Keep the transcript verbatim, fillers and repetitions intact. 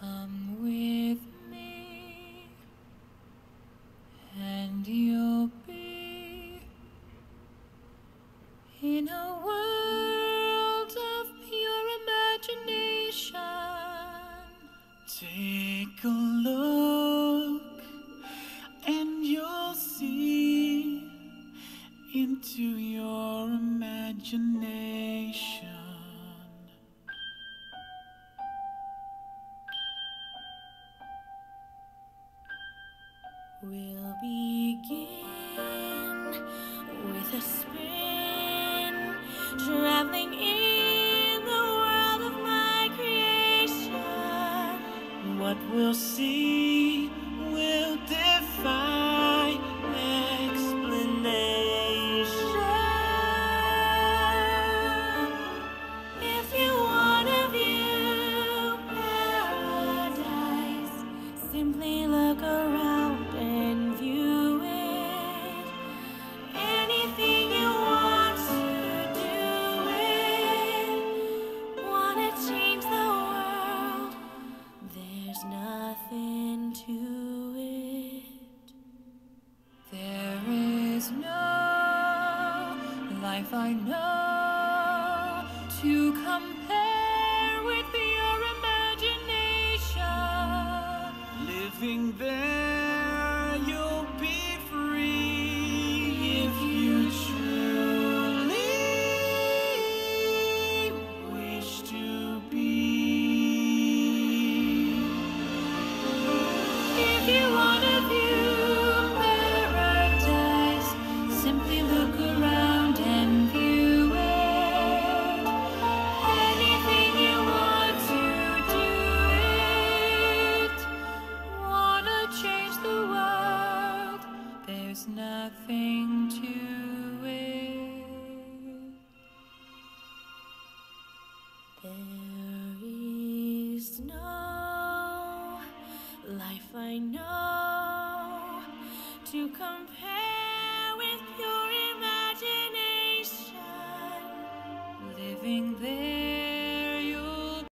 Come with me, and you'll be in a world of pure imagination. Take a look, and you'll see into your imagination. We'll begin with a spin, traveling in the world of my creation. What we'll see will defy explanation. If you want to view paradise, simply look around. Life I know to compare with your imagination. Living there, you'll be free if you truly wish to be. If you want to view paradise, simply look around. Nothing to it. There is no life I know to compare with your imagination. Living there.